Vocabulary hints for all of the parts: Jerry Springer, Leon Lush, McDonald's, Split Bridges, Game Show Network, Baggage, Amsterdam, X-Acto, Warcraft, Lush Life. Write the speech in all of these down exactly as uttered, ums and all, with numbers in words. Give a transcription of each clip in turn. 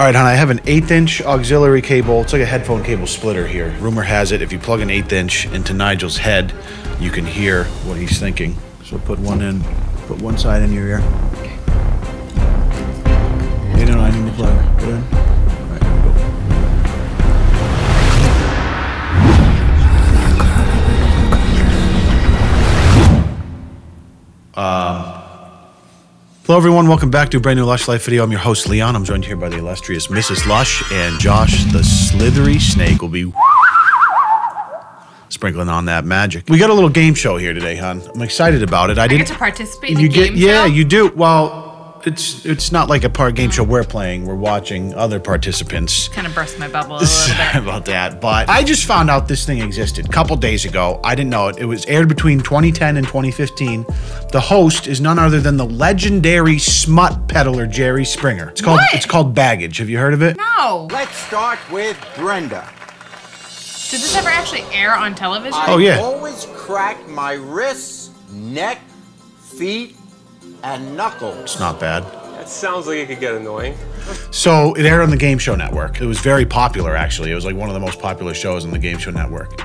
All right, hon, I have an eighth inch auxiliary cable. It's like a headphone cable splitter here. Rumor has it, if you plug an eighth inch into Nigel's head, you can hear what he's thinking. So put one in, put one side in your ear. You know, I need to plug. Put it in. All right, here we go. Um, Hello everyone, welcome back to a brand new Lush Life video. I'm your host Leon. I'm joined here by the illustrious Missus Lush, and Josh the Slithery Snake will be sprinkling on that magic. We got a little game show here today, hon. I'm excited about it. I, I didn't get to participate in you a get, game yeah, show? Yeah, you do. Well, it's it's not like a part game show we're playing. We're watching other participants. Kind of burst my bubble a little Sorry bit. about that, but I just found out this thing existed a couple days ago. I didn't know it. It was aired between twenty ten and twenty fifteen. The host is none other than the legendary smut peddler Jerry Springer. It's called what? It's called Baggage. Have you heard of it? No. Let's start with Brenda. Did this ever actually air on television? I oh yeah. always cracked my wrists, neck, feet, and knuckles. It's not bad. That sounds like it could get annoying. So it aired on the Game Show Network. It was very popular, actually. It was like one of the most popular shows on the Game Show Network.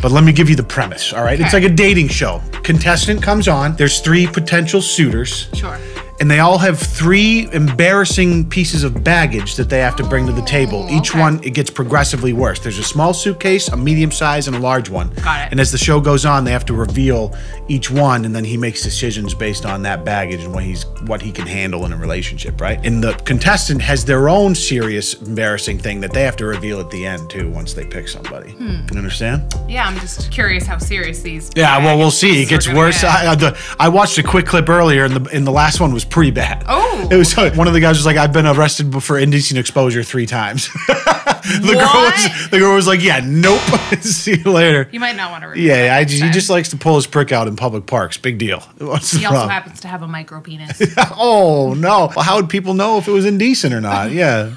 But let me give you the premise, all right? Okay. It's like a dating show. Contestant comes on. There's three potential suitors. Sure. And they all have three embarrassing pieces of baggage that they have to bring to the table. Each okay. one, it gets progressively worse. There's a small suitcase, a medium size, and a large one. Got it. And as the show goes on, they have to reveal each one, and then he makes decisions based on that baggage and what he's what he can handle in a relationship, right? And the contestant has their own serious, embarrassing thing that they have to reveal at the end, too, once they pick somebody. Hmm. You understand? Yeah, I'm just curious how serious these Yeah, well, we'll see. It gets worse. I, the, I watched a quick clip earlier, and the, and the last one was pretty bad. Oh. It was one of the guys was like, I've been arrested for indecent exposure three times. the, girl was, the girl was like, yeah, nope. See you later. You might not want to repeat Yeah, yeah I, he just likes to pull his prick out in public parks. Big deal. What's he the also problem? happens to have a micro penis. Oh, no. Well, how would people know if it was indecent or not? Yeah.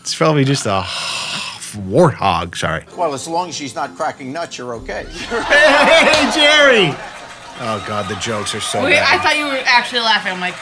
It's probably just a warthog. Sorry. Well, as long as she's not cracking nuts, you're okay. Hey, Jerry. Oh, God, the jokes are so Wait, bad. I thought you were actually laughing. I'm like,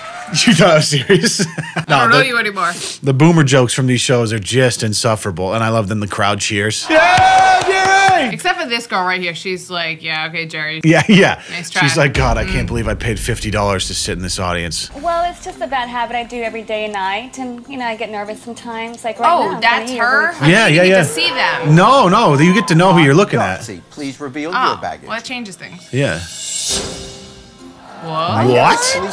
you thought I was serious? no, I don't know the, you anymore. The boomer jokes from these shows are just insufferable, and I love them. The crowd cheers. Yeah, Jerry! Except for this girl right here. She's like, yeah, okay, Jerry. Yeah, yeah. Nice try. She's like, God, I mm. can't believe I paid fifty dollars to sit in this audience. Well, it's just a bad habit I do every day and night, and, you know, I get nervous sometimes. Like right oh, now, that's her? I mean, yeah, yeah, you yeah. You get to see them. No, no, you get to know who you're looking at. See, please reveal oh, your baggage. Well, that changes things. Yeah. What?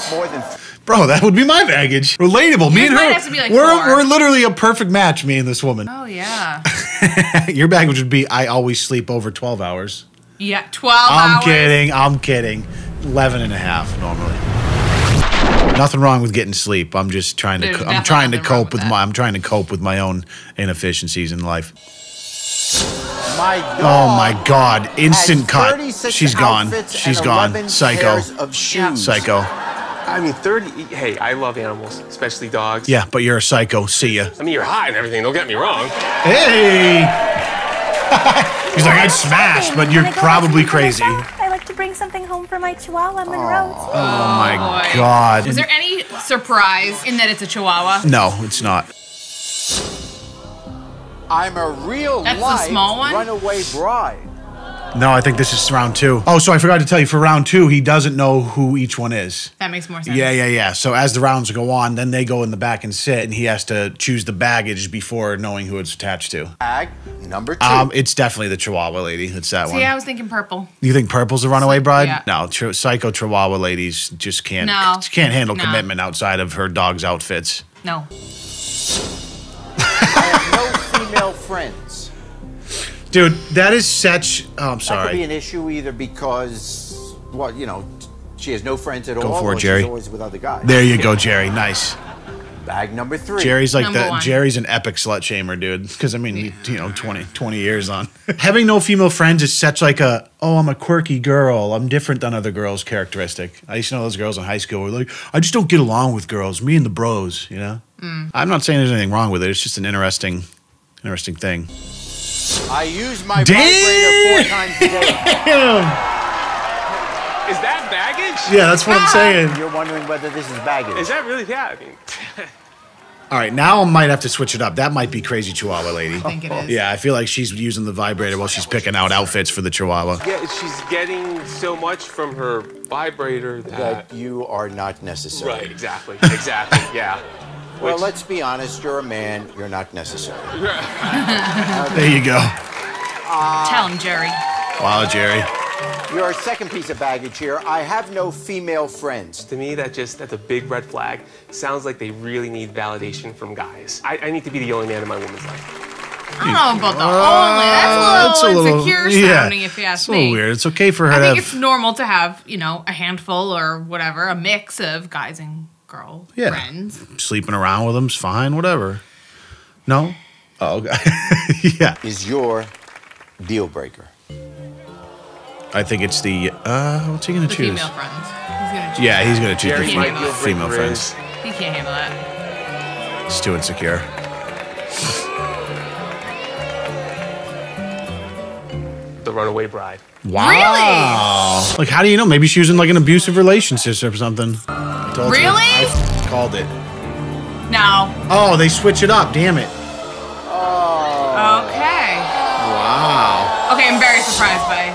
What? Bro, that would be my baggage. Relatable. You me and her. Have to be like we're four. we're literally a perfect match, me and this woman. Oh yeah. Your baggage would be I always sleep over twelve hours. Yeah, twelve I'm hours. I'm kidding, I'm kidding. Eleven and a half normally. Nothing wrong with getting sleep. I'm just trying to There's I'm trying to cope with, with my I'm trying to cope with my own inefficiencies in life. My oh my God. Instant cut. She's gone. She's gone. Psycho. Of shoes. Psycho. I mean, thirty. Hey, I love animals, especially dogs. Yeah, but you're a psycho. See ya. I mean, you're hot and everything. Don't get me wrong. Hey. He's like, I'd smash, but you're probably crazy. I like to bring something home for my Chihuahua Monroe. Oh, oh my boy. God. Is there any surprise in that it's a Chihuahua? No, it's not. I'm a real That's life the small one? runaway bride. No, I think this is round two. Oh, so I forgot to tell you, for round two, he doesn't know who each one is. That makes more sense. Yeah, yeah, yeah. So as the rounds go on, then they go in the back and sit, and he has to choose the baggage before knowing who it's attached to. Bag number two. Um, it's definitely the Chihuahua lady. It's that See, one. See, I was thinking purple. You think purple's the runaway bride? Yeah. No, tri psycho Chihuahua ladies just can't, no. can't handle no. commitment outside of her dog's outfits. No. I have no female friends. Dude, that is such. Oh, I'm sorry. That could be an issue either because, well, you know, she has no friends at all. Go for it, Jerry. She's always with other guys. There you go, Jerry. Nice. Bag number three. Jerry's like that. Jerry's an epic slut shamer, dude. Because I mean, yeah. you know, twenty, twenty years on. Having no female friends is such like a oh, I'm a quirky girl. I'm different than other girls. Characteristic. I used to know those girls in high school were like, I just don't get along with girls. Me and the bros, you know. Mm. I'm not saying there's anything wrong with it. It's just an interesting, interesting thing. I use my Damn. vibrator four times a day. Is that baggage? Yeah, that's what ah. I'm saying. You're wondering whether this is baggage. Is that really? Yeah, I mean. All right, now I might have to switch it up. That might be crazy Chihuahua lady. I think it is. Yeah, I feel like she's using the vibrator while she's picking out outfits for the Chihuahua. Yeah, she's getting so much from her vibrator that, that you are not necessary. Right, exactly, exactly, yeah. Well, which... let's be honest, you're a man, you're not necessary. uh, there you go. Uh, Tell him, Jerry. Wow, Jerry. Your second piece of baggage here, I have no female friends. To me, that just, that's a big red flag. Sounds like they really need validation from guys. I, I need to be the only man in my woman's life. I don't know about the uh, only. That's a little that's insecure a little, sounding, yeah, if you ask it's me. It's a little weird. It's okay for her I to I think have... it's normal to have, you know, a handful or whatever, a mix of guys and girl yeah. friends. Sleeping around with them's fine, whatever. No? Oh, okay. Yeah. Is your deal breaker? I think it's the, uh, what's he going to choose? Female friends. He's gonna choose yeah, he's going to choose Jerry the female, female friends. He can't handle that. He's too insecure. The runaway bride. Wow. Really? Like, how do you know? Maybe she was in, like, an abusive relationship or something. I told really? You. I called it. No. Oh, they switch it up. Damn it. Oh. Okay. Wow. Okay, I'm very surprised by it.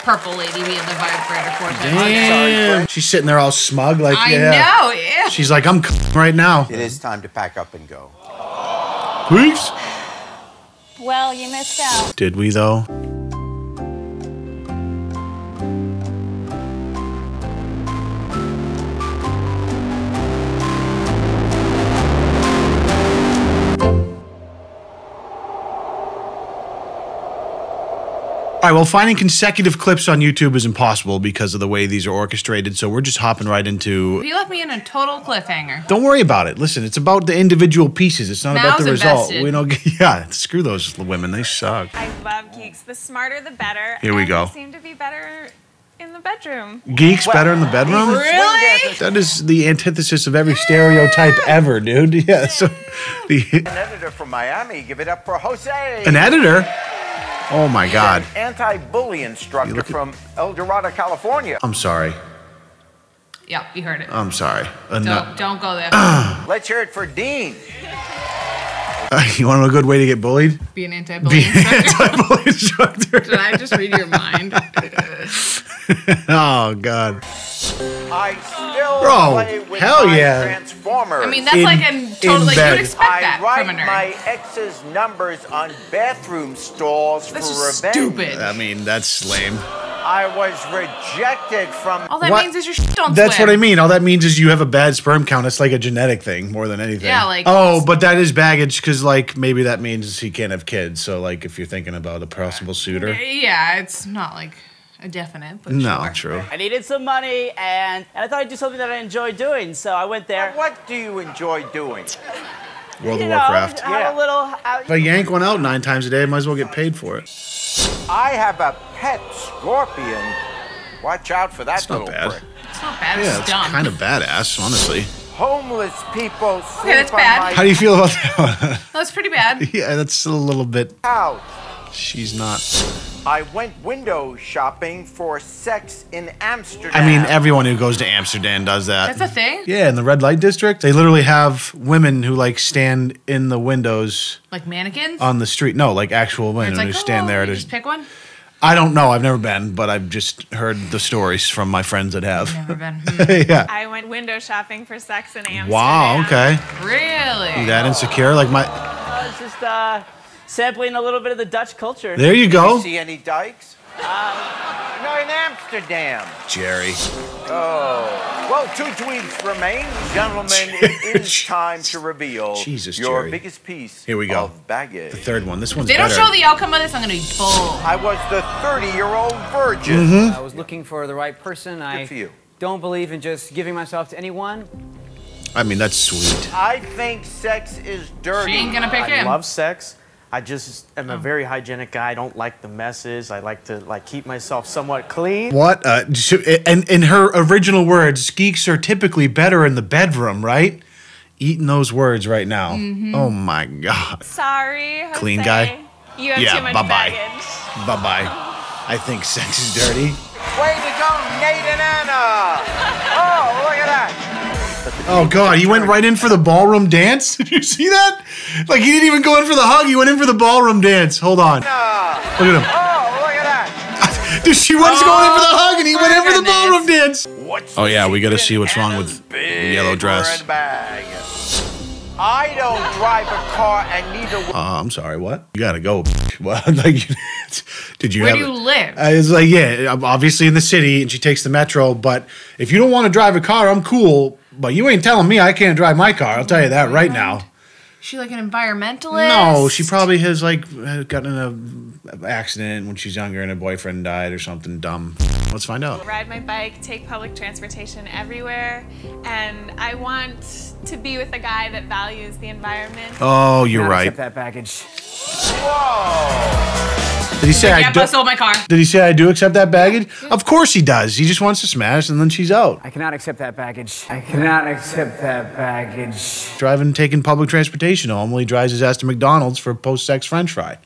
Purple lady being the vibrator for damn. She's sitting there all smug like I yeah. know, yeah. She's like, I'm c right now. It is time to pack up and go. Please? Well, you missed out. Did we though? All right, well, finding consecutive clips on YouTube is impossible because of the way these are orchestrated, so we're just hopping right into... You left me in a total cliffhanger. Don't worry about it. Listen, it's about the individual pieces. It's not now about the invested. result. We don't get... Yeah, screw those women. They suck. I love geeks. The smarter, the better. Here we and go. They seem to be better in the bedroom. Geeks well, better in the bedroom? Really? That is the antithesis of every stereotype ever, dude. Yeah, so... The... An editor from Miami. Give it up for Jose. An editor? Oh, my God. An anti-bully instructor from El Dorado, California. I'm sorry. Yep, you heard it. I'm sorry. Enough. Don't, don't go there. Let's hear it for Dean. Uh, you want a good way to get bullied? Be an anti-bully Be instructor. An anti-bully instructor. Did I just read your mind? Oh, God. I still Bro, play with hell my yeah. Transformers. I mean, that's in, like a totally, you would expect I that write from a nerd. My ex's numbers on bathroom stalls that's for revenge. Stupid. I mean, that's lame. I was rejected from... All that what? means is your shit don't That's swim. what I mean. All that means is you have a bad sperm count. It's like a genetic thing more than anything. Yeah, like... Oh, but that is baggage because, like, maybe that means he can't have kids. So, like, if you're thinking about a possible suitor... Yeah, it's not like... A definite, but no, sure. true. I needed some money, and, and I thought I'd do something that I enjoy doing, so I went there. Now what do you enjoy doing? World you of know, Warcraft. Yeah. A little, uh, if I yank one out nine times a day, I might as well get paid for it. I have a pet scorpion. Watch out for that it's little not prick. It's not bad. Yeah, it's, it's kind of badass, honestly. Homeless people. Okay, that's bad. How do you feel about that one? That's pretty bad. Yeah, that's a little bit. Ouch. She's not. I went window shopping for sex in Amsterdam. I mean, everyone who goes to Amsterdam does that. That's a thing? Yeah, in the red light district. They literally have women who, like, stand in the windows. Like mannequins? On the street. No, like actual women like, who oh, stand there. To just pick one? I don't know. I've never been, but I've just heard the stories from my friends that have. Never been. Hmm. Yeah. I went window shopping for sex in Amsterdam. Wow, okay. Really? That insecure? Like my... Uh, it's just, uh... sampling a little bit of the Dutch culture. There you go. Did you see any dykes? Uh, no, in Amsterdam. Jerry. Oh. Well, two tweets remain. Gentlemen, it is time to reveal Jesus, your Jerry. biggest piece Here we go. of baggage. The third one. This one's They don't better. show the outcome of this. I'm going to be bold. I was the thirty-year-old virgin. Mm-hmm. I was looking for the right person. Good I for you. don't believe in just giving myself to anyone. I mean, that's sweet. I think sex is dirty. She ain't going to pick I him. I love sex. I just am a very hygienic guy. I don't like the messes. I like to like keep myself somewhat clean. What? Uh, and in her original words, geeks are typically better in the bedroom, right? Eating those words right now. Mm-hmm. Oh my God. Sorry, Jose. Clean guy. You have yeah, too much bye -bye. baggage. Bye bye. I think sex is dirty. Way to go, Nate and Anna! Oh, look at that. Oh God, he went right in for the ballroom dance? Did you see that? Like, he didn't even go in for the hug, he went in for the ballroom dance. Hold on. Look at him. Oh, look at that. Dude, she was oh, going in for the hug and he went in for the ballroom dance. What's oh yeah, we gotta see what's wrong with the yellow dress. I don't drive a car and neither will uh, I'm sorry, what? You gotta go, well, like, did you Where have do you it? live? I was like, yeah, I'm obviously in the city, and she takes the metro, but if you don't want to drive a car, I'm cool, but you ain't telling me I can't drive my car. I'll tell you that right, right now. She like an environmentalist? No, she probably has, like, gotten in an accident when she's younger and her boyfriend died or something dumb. Let's find out. Ride my bike, take public transportation everywhere, and I want to be with a guy that values the environment. Oh, you're Not right. Accept that baggage. Whoa. Did he say, like, I yep, do I sold my car. Did he say I do accept that baggage? Of course he does. He just wants to smash and then she's out. I cannot accept that baggage. I cannot accept that baggage. Driving, taking public transportation home while he drives his ass to McDonald's for a post-sex french fry.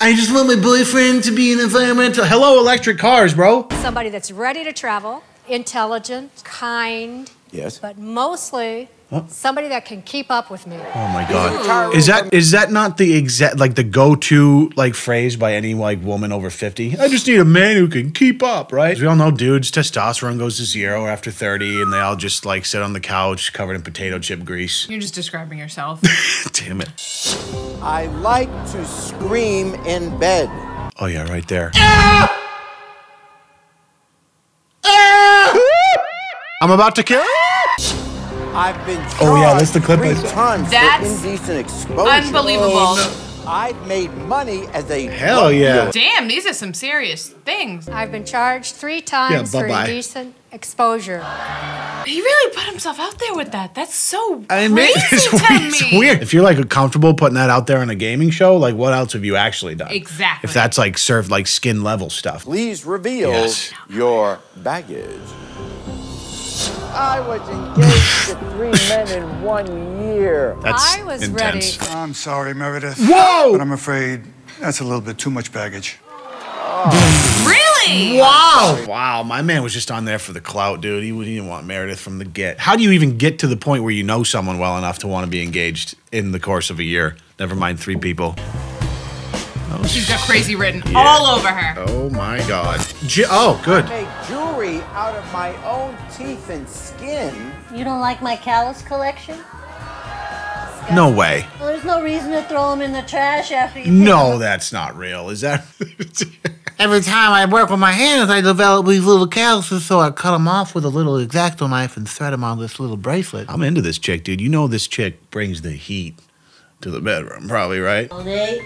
I just want my boyfriend to be an environmental. Hello, electric cars, bro. Somebody that's ready to travel, intelligent, kind. Yes. But mostly huh? somebody that can keep up with me. Oh my God. Ooh. Is that is that not the exact like the go-to like phrase by any like woman over fifty? I just need a man who can keep up, right? As we all know, dudes, testosterone goes to zero after thirty and they all just like sit on the couch covered in potato chip grease. You're just describing yourself. Damn it. I like to scream in bed. Oh yeah, right there. Ah! I'm about to kill. I've been oh yeah, that's the clip. Three times that's for indecent exposure. Unbelievable. Oh, no. I've made money as a hell yeah. Damn, these are some serious things. I've been charged three times yeah, bye -bye. for indecent exposure. He really put himself out there with that. That's so I mean, crazy it's to weird, me. It's weird. If you're like comfortable putting that out there on a gaming show, like what else have you actually done? Exactly. If that's like served like skin level stuff. Please reveal yes. your baggage. I was engaged to three men in one year. That's I was intense. Ready. I'm sorry, Meredith. Whoa! But I'm afraid that's a little bit too much baggage. Oh. Really? Wow. Wow, my man was just on there for the clout, dude. He, he didn't want Meredith from the get. How do you even get to the point where you know someone well enough to want to be engaged in the course of a year? Never mind three people. Oh, she's got crazy written yeah. all over her. Oh my God. J oh, good. I make jewelry out of my own teeth and skin. You don't like my callus collection? Scott. No way. Well, there's no reason to throw them in the trash after you. No, that's not real. Is that? Every time I work with my hands, I develop these little calluses, so I cut them off with a little X-Acto knife and thread them on this little bracelet. I'm into this chick, dude. You know this chick brings the heat to the bedroom, probably, right? Okay.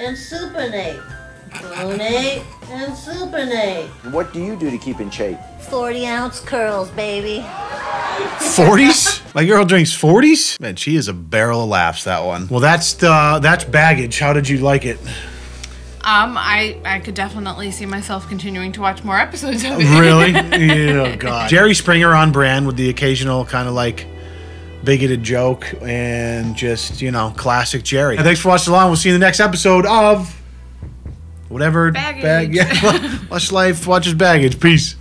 And supinate. Donate and supinate. What do you do to keep in shape? forty ounce curls, baby. forties? My girl drinks forties? Man, she is a barrel of laughs, that one. Well, that's the, that's baggage. How did you like it? Um, I, I could definitely see myself continuing to watch more episodes of it. Really? Yeah, oh, God. Jerry Springer on brand with the occasional kind of like bigoted joke and just, you know, classic Jerry. And thanks for watching along. We'll see you in the next episode of whatever. Baggage. Bag yeah. Lush Life watches Baggage. Peace.